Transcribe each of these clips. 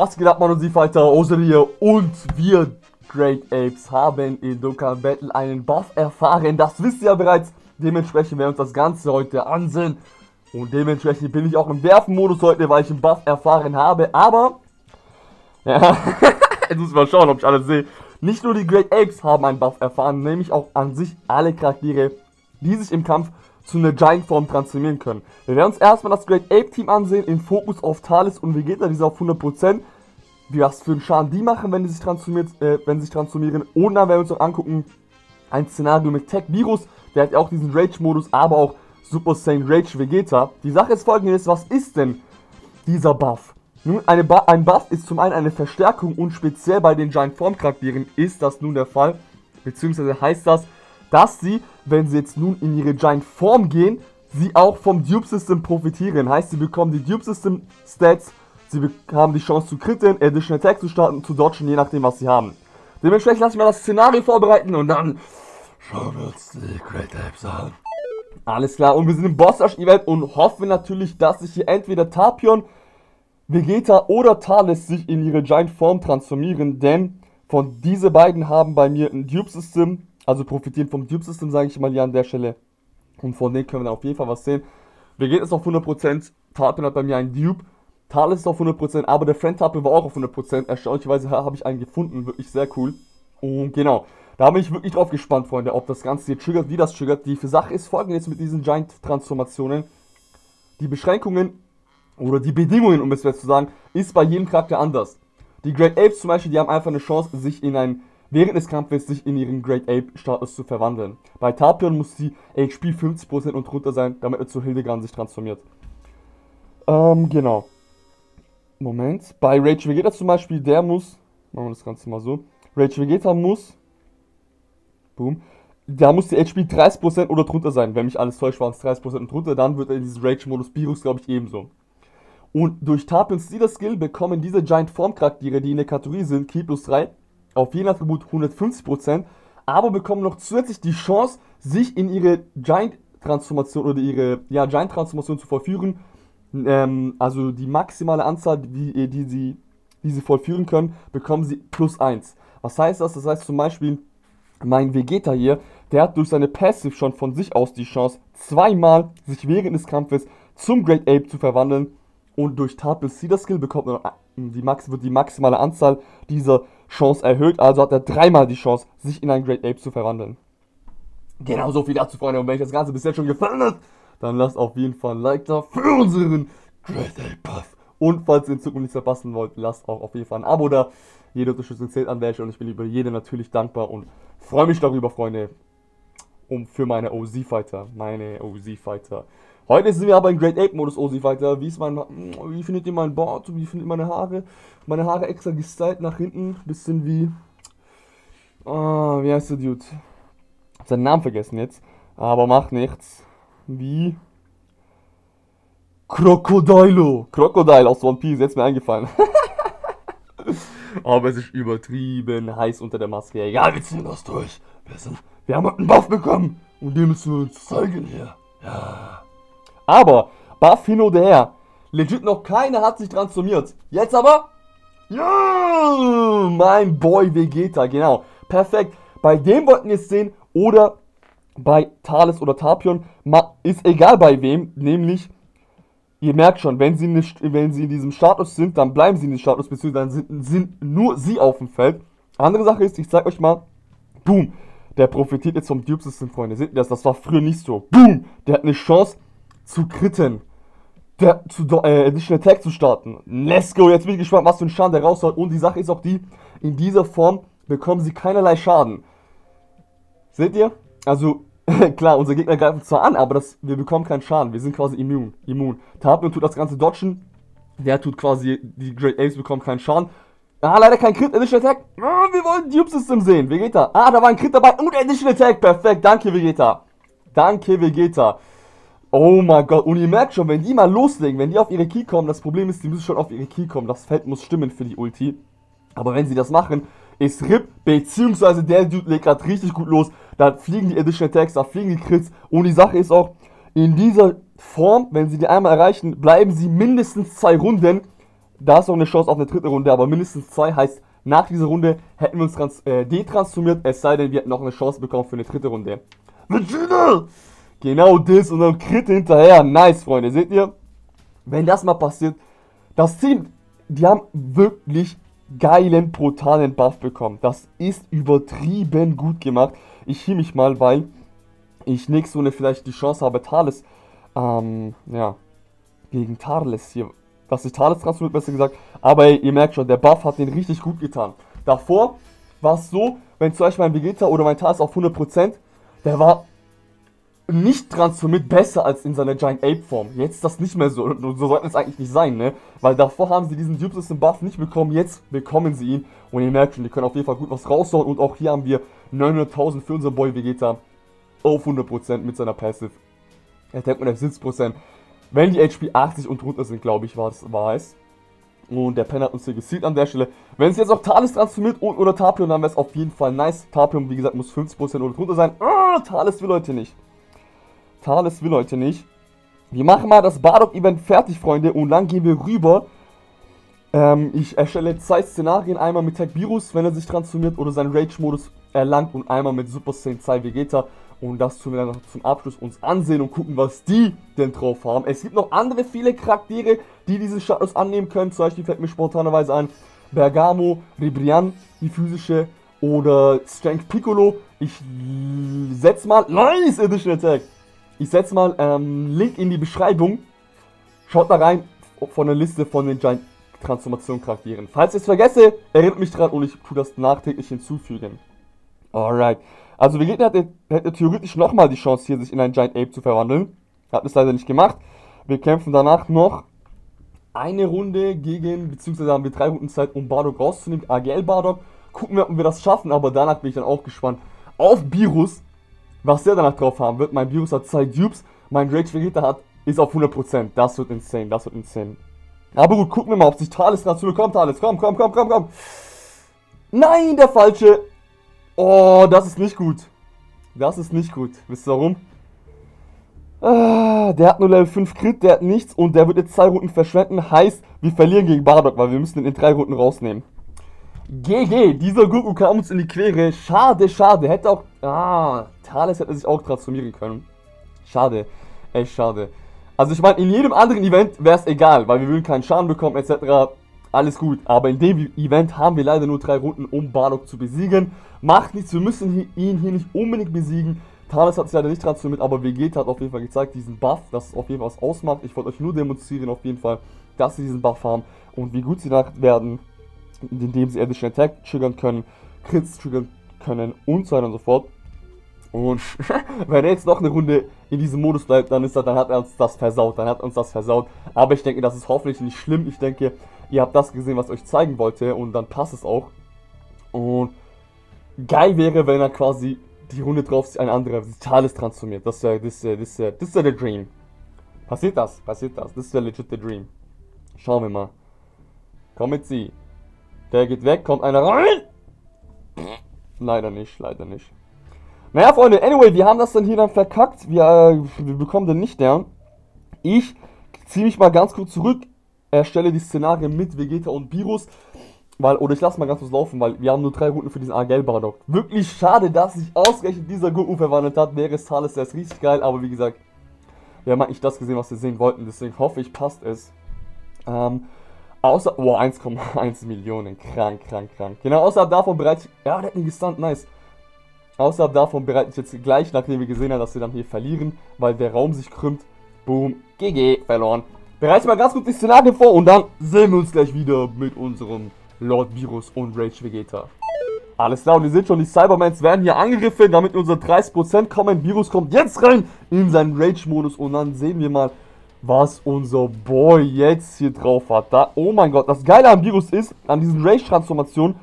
Was geht ab, Mann, Fighter Ozaru hier, und wir Great Apes haben in Dokkan Battle einen Buff erfahren. Das wisst ihr ja bereits. Dementsprechend werden wir uns das Ganze heute ansehen. Und dementsprechend bin ich auch im Werfen-Modus heute, weil ich einen Buff erfahren habe. Aber, ja, jetzt müssen wir schauen, ob ich alles sehe. Nicht nur die Great Apes haben einen Buff erfahren, nämlich auch an sich alle Charaktere, die sich im Kampf zu einer Giant-Form transformieren können. Wir werden uns erstmal das Great Ape-Team ansehen, im Fokus auf Thales und Vegeta, diese auf 100%. Wie was für einen Schaden die machen, wenn sie sich transformieren. Und dann werden wir uns auch angucken, ein Szenario mit Tech Virus, der hat ja auch diesen Rage-Modus, aber auch Super Saiyan Rage Vegeta. Die Sache ist folgendes: Was ist denn dieser Buff? Nun, ein Buff ist zum einen eine Verstärkung, und speziell bei den Giant-Form-Charakteren ist das nun der Fall, beziehungsweise heißt das, dass sie, wenn sie jetzt nun in ihre Giant-Form gehen, sie auch vom Dupe-System profitieren. Heißt, sie bekommen die Dupe-System-Stats, sie haben die Chance zu critten, Additional Attack zu starten, zu dodgen, je nachdem, was sie haben. Dementsprechend lasse ich mal das Szenario vorbereiten und dann schauen wir uns die Great Apes an. Alles klar, und wir sind im Boss-Rush-Event und hoffen natürlich, dass sich hier entweder Tapion, Vegeta oder Thales sich in ihre Giant-Form transformieren, denn von diese beiden haben bei mir ein Dupe-System, also profitieren vom Dupe-System, sage ich mal hier an der Stelle. Und von denen können wir auf jeden Fall was sehen. Vegeta ist auf 100%, Tapion hat bei mir einen Dupe, Thales ist auf 100%, aber der Friend Tapion war auch auf 100%. Erstaunlicherweise habe ich einen gefunden, wirklich sehr cool. Und genau, da bin ich wirklich drauf gespannt, Freunde, ob das Ganze hier triggert, wie das triggert. Die Sache ist folgendes mit diesen Giant-Transformationen: Die Beschränkungen oder die Bedingungen, um es jetzt zu sagen, ist bei jedem Charakter anders. Die Great Apes zum Beispiel, die haben einfach eine Chance, sich in einen, während des Kampfes sich in ihren Great Ape-Status zu verwandeln. Bei Tapion muss die HP 50% und runter sein, damit er zu Hildegran sich transformiert. Genau. Moment. Bei Rage Vegeta zum Beispiel, der muss, machen wir das Ganze mal so, Rage Vegeta muss, boom, da muss die HP 30% oder drunter sein. Wenn mich alles täuscht, waren es 30% und drunter, dann wird er in diesem Rage-Modus Beerus, glaube ich, ebenso. Und durch Tapions Leader-Skill bekommen diese Giant-Form-Charaktere, die in der Kategorie sind, Key plus 3, auf jeden Attribut 150%, aber bekommen noch zusätzlich die Chance, sich in ihre Giant-Transformation oder ihre, ja, Giant-Transformation zu vollführen. Also die maximale Anzahl, die sie vollführen können, bekommen sie plus 1. Was heißt das? Das heißt zum Beispiel, mein Vegeta hier, der hat durch seine Passive schon von sich aus die Chance, zweimal sich während des Kampfes zum Great Ape zu verwandeln. Und durch Tapions Leader Skill bekommt er wird die maximale Anzahl dieser Chance erhöht. Also hat er dreimal die Chance, sich in einen Great Ape zu verwandeln. Genau, so viel dazu, Freunde. Und wenn euch das Ganze bis jetzt schon gefallen hat, dann lasst auf jeden Fall ein Like da für unseren Great Ape Buff. Und falls ihr in Zukunft nichts verpassen wollt, lasst auch auf jeden Fall ein Abo da. Jede Unterstützung zählt an welche, und ich bin über jede natürlich dankbar und freue mich darüber, Freunde. Für meine OZ-Fighter. Heute sind wir aber im Great Ape-Modus, OZ-Fighter. Wie findet ihr meinen Bart? Wie findet ihr meine Haare? Meine Haare extra gestylt nach hinten. Bisschen wie... Ah, wie heißt der Dude? Ich hab seinen Namen vergessen jetzt. Aber macht nichts. Wie... Krokodilo! Krokodil aus One Piece, jetzt mir eingefallen. Aber es ist übertrieben heiß unter der Maske. Egal, wir ziehen das durch. Wir haben einen Buff bekommen. Und den müssen wir uns zeigen hier. Ja. Aber, Buff hin oder her. Legit noch keiner hat sich transformiert. Jetzt aber. Ja! Mein Boy Vegeta, genau. Perfekt. Bei dem wollten wir es sehen. Oder bei Thales oder Tapion. Ist egal bei wem. Nämlich, ihr merkt schon, wenn sie in diesem Status sind, dann bleiben sie in diesem Status, beziehungsweise dann sind nur sie auf dem Feld. Andere Sache ist, ich zeig euch mal, boom, der profitiert jetzt vom Dupe-System, Freunde. Seht ihr das? Das war früher nicht so. Boom, der hat eine Chance zu critten, Additional Attack zu starten. Let's go, jetzt bin ich gespannt, was für einen Schaden der raushaut. Und die Sache ist auch die, in dieser Form bekommen sie keinerlei Schaden. Seht ihr? Also... Klar, unsere Gegner greifen zwar an, aber wir bekommen keinen Schaden. Wir sind quasi immun. Tapion tut das ganze dodgen. Der tut quasi, die Great Apes bekommen keinen Schaden. Ah, leider kein Crit, Additional Attack. Ah, wir wollen Dupe System sehen. Vegeta. Ah, da war ein Crit dabei und Additional Attack. Perfekt, danke Vegeta. Danke Vegeta. Oh mein Gott. Und ihr merkt schon, wenn die mal loslegen, wenn die auf ihre Key kommen, das Problem ist, die müssen schon auf ihre Key kommen. Das Feld muss stimmen für die Ulti. Aber wenn sie das machen... ist RIP, beziehungsweise der Dude legt gerade richtig gut los, da fliegen die Additional Attacks, da fliegen die Crits, und die Sache ist auch, in dieser Form, wenn sie die einmal erreichen, bleiben sie mindestens 2 Runden Da ist noch eine Chance auf eine dritte Runde, aber mindestens zwei heißt, nach dieser Runde hätten wir uns detransformiert, es sei denn, wir hätten noch eine Chance bekommen für eine dritte Runde. Vegeta! Genau das und dann Crit hinterher. Nice, Freunde, seht ihr? Wenn das mal passiert, das Team, die haben wirklich geilen, brutalen Buff bekommen. Das ist übertrieben gut gemacht. Ich hebe mich mal, weil ich nächste Runde vielleicht die Chance habe, Thales, ja, gegen Thales hier, dass ich Thales transformiert, besser gesagt. Aber ey, ihr merkt schon, der Buff hat den richtig gut getan. Davor war es so, wenn zum Beispiel mein Vegeta oder mein Thales auf 100%, der war nicht transformiert besser als in seiner Giant Ape Form. Jetzt ist das nicht mehr so. Und so sollten es eigentlich nicht sein, ne? Weil davor haben sie diesen Dupe System Buff nicht bekommen. Jetzt bekommen sie ihn. Und ihr merkt schon, die können auf jeden Fall gut was raushauen. Und auch hier haben wir 900.000 für unseren Boy Vegeta auf 100% mit seiner Passive. Attack und Sitzprozent. Wenn die HP 80 und drunter sind, glaube ich, war es. Und der Penner hat uns hier gesiegt an der Stelle. Wenn es jetzt auch Thales transformiert und oder Tapion, dann wäre es auf jeden Fall nice. Tapion, wie gesagt, muss 50% oder drunter sein. Thales will heute nicht. Thales will heute nicht. Wir machen mal das Bardock-Event fertig, Freunde. Und dann gehen wir rüber. Ich erstelle zwei Szenarien. Einmal mit Tech Virus, wenn er sich transformiert oder seinen Rage-Modus erlangt. Und einmal mit Super Saiyan 2 Vegeta. Und das tun wir dann noch zum Abschluss uns ansehen und gucken, was die denn drauf haben. Es gibt noch andere viele Charaktere, die diesen Status annehmen können. Zum Beispiel fällt mir spontanerweise ein Bergamo, Ribrianne, die physische oder Strength Piccolo. Ich setze mal... Nice Edition Attack! Ich setze mal Link in die Beschreibung. Schaut da rein von der Liste von den Giant Transformation Charakteren. Falls ich es vergesse, erinnert mich dran und ich tue das nachträglich hinzufügen. Alright. Also Vegeta hätte theoretisch nochmal die Chance hier, sich in einen Giant Ape zu verwandeln. Hat es leider nicht gemacht. Wir kämpfen danach noch eine Runde gegen, beziehungsweise haben wir 3 Runden Zeit, um Bardock rauszunehmen. AGL Bardock. Gucken wir, ob wir das schaffen, aber danach bin ich dann auch gespannt auf Beerus. Was der danach drauf haben wird, mein Beerus hat 2 Dupes, mein Rage Vegeta ist auf 100%. Das wird insane, das wird insane. Aber gut, gucken wir mal, ob sich Thales dazu bekommt. Thales, komm, komm, komm, komm, komm. Nein, der falsche. Oh, das ist nicht gut. Das ist nicht gut. Wisst ihr warum? Ah, der hat nur Level 5 Crit, der hat nichts und der wird jetzt 2 Runden verschwenden. Heißt, wir verlieren gegen Bardock, weil wir müssen ihn in 3 Runden rausnehmen. GG, dieser Goku kam uns in die Quere. Schade, schade. Hätte auch... Ah, Thales hätte sich auch transformieren können. Schade. Echt schade. Also ich meine, in jedem anderen Event wäre es egal, weil wir würden keinen Schaden bekommen, etc. Alles gut. Aber in dem Event haben wir leider nur 3 Runden, um Bardock zu besiegen. Macht nichts, wir müssen ihn hier nicht unbedingt besiegen. Thales hat sich leider nicht transformiert, aber Vegeta hat auf jeden Fall gezeigt, diesen Buff, dass es auf jeden Fall was ausmacht. Ich wollte euch nur demonstrieren, auf jeden Fall, dass sie diesen Buff haben und wie gut sie danach werden. Indem sie Additional Attack triggern können, Crits triggern können und so weiter und so fort. Und wenn er jetzt noch eine Runde in diesem Modus bleibt, dann hat er uns das versaut, Aber ich denke, das ist hoffentlich nicht schlimm. Ich denke, ihr habt das gesehen, was ich euch zeigen wollte und dann passt es auch. Und geil wäre, wenn er quasi die Runde drauf sich ein anderer Thales transformiert. Das wäre der Dream. Passiert das? Passiert das? Das wäre legit der Dream. Schauen wir mal. Komm mit sie. Der geht weg, kommt einer rein. Leider nicht, leider nicht. Naja, Freunde, anyway, wir haben das dann hier dann verkackt. Wir bekommen den nicht down. Ich ziehe mich mal ganz kurz zurück, erstelle die Szenarien mit Vegeta und Beerus. Oder ich lasse mal ganz kurz laufen, weil wir haben nur 3 Runden für diesen AGL-Bardock. Wirklich schade, dass sich ausgerechnet dieser Goku verwandelt hat. Wäre es Thales, der ist richtig geil, aber wie gesagt, wir haben eigentlich das gesehen, was wir sehen wollten. Deswegen hoffe ich, passt es. Außer, oh, 1,1 Millionen, krank, krank, krank. Genau, außerhalb davon bereite ich, ja, der hat ihn gestunt, nice. Außerhalb davon bereite ich jetzt gleich, nachdem wir gesehen haben, dass wir dann hier verlieren, weil der Raum sich krümmt. Boom, GG, verloren. Bereite ich mal ganz kurz die Szenarien vor und dann sehen wir uns gleich wieder mit unserem Lord Beerus und Rage Vegeta. Alles klar, und ihr seht schon, die Cybermans werden hier angegriffen, damit unsere 30% kommen. Beerus kommt jetzt rein in seinen Rage-Modus und dann sehen wir mal, was unser Boy jetzt hier drauf hat. Da, oh mein Gott, das Geile am Beerus ist, an diesen Rage-Transformationen,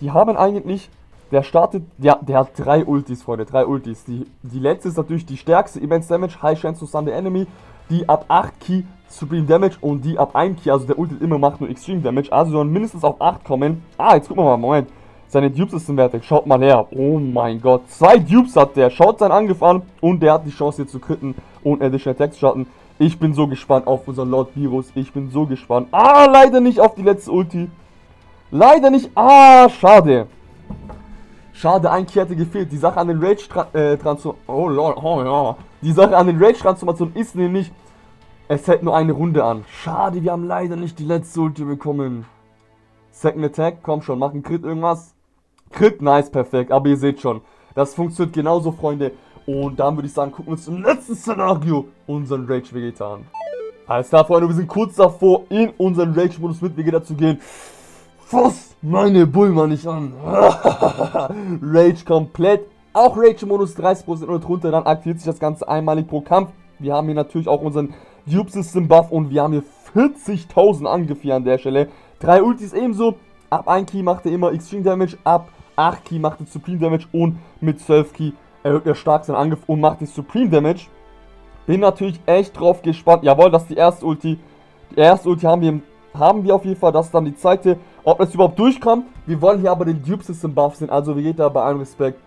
die haben eigentlich, der hat 3 Ultis, Freunde, 3 Ultis. Die letzte ist natürlich die stärkste, Immense Damage, High Chance to Stun the Enemy, die ab 8 Key Supreme Damage und die ab 1 Key, also der Ulti immer macht nur Extreme Damage, also sollen mindestens auf 8 kommen. Ah, jetzt gucken wir mal, Moment, seine Dupes ist im Werte, schaut mal her, oh mein Gott, 2 Dupes hat der, schaut seinen Angriff an und der hat die Chance hier zu critten und Additional Attacks starten. Ich bin so gespannt auf unser Lord Beerus. Ich bin so gespannt. Ah, leider nicht auf die letzte Ulti. Leider nicht. Ah, schade. Schade, ein Karte gefehlt. Die Sache an den Rage-Transformation... Oh, lol. Oh, ja. Die Sache an den Rage-Transformation ist nämlich... Es hält nur eine Runde an. Schade, wir haben leider nicht die letzte Ulti bekommen. Second Attack. Komm schon, mach einen Crit irgendwas. Crit, nice, perfekt. Aber ihr seht schon, das funktioniert genauso, Freunde. Und dann würde ich sagen, gucken wir uns im letzten Szenario unseren Rage Vegeta an. Alles klar, Freunde, wir sind kurz davor, in unseren Rage-Modus mit Vegeta zu gehen. Fass meine Bulma nicht an. Rage komplett. Auch Rage-Modus 30% und runter. Dann aktiviert sich das Ganze einmalig pro Kampf. Wir haben hier natürlich auch unseren Dupe-System-Buff. Und wir haben hier 40.000 Angriffe hier an der Stelle. 3 Ultis ebenso. Ab 1 Key macht er immer Extreme Damage. Ab 8 Key macht er Supreme Damage. Und mit 12 Key erhöht er stark seinen Angriff und macht den Supreme Damage. Bin natürlich echt drauf gespannt. Jawohl, das ist die erste Ulti. Die erste Ulti haben wir auf jeden Fall. Das ist dann die zweite. Ob das überhaupt durchkommt. Wir wollen hier aber den Dupe System Buff sehen. Also Vegeta, bei allem Respekt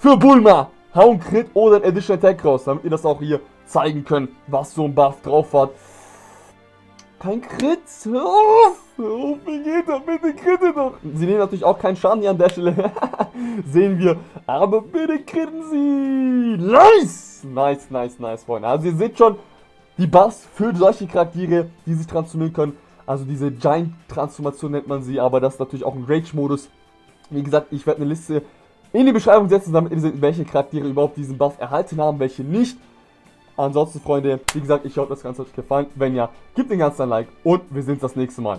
für Bulma, hau einen Crit oder einen Additional Attack raus, damit ihr das auch hier zeigen könnt, was so ein Buff drauf hat. Kein Crit. Hör auf. Hör auf, Vegeta, bitte critte doch. Sie nehmen natürlich auch keinen Schaden hier an der Stelle. Sehen wir. Aber bitte critten sie. Nice. Nice, nice, nice, Freunde. Also ihr seht schon, die Buffs für solche Charaktere, die sich transformieren können. Also diese Giant-Transformation nennt man sie, aber das ist natürlich auch ein Rage-Modus. Wie gesagt, ich werde eine Liste in die Beschreibung setzen, damit ihr seht, welche Charaktere überhaupt diesen Buff erhalten haben, welche nicht. Ansonsten, Freunde, wie gesagt, ich hoffe, das Ganze hat euch gefallen. Wenn ja, gebt den ganzen ein Like und wir sehen uns das nächste Mal.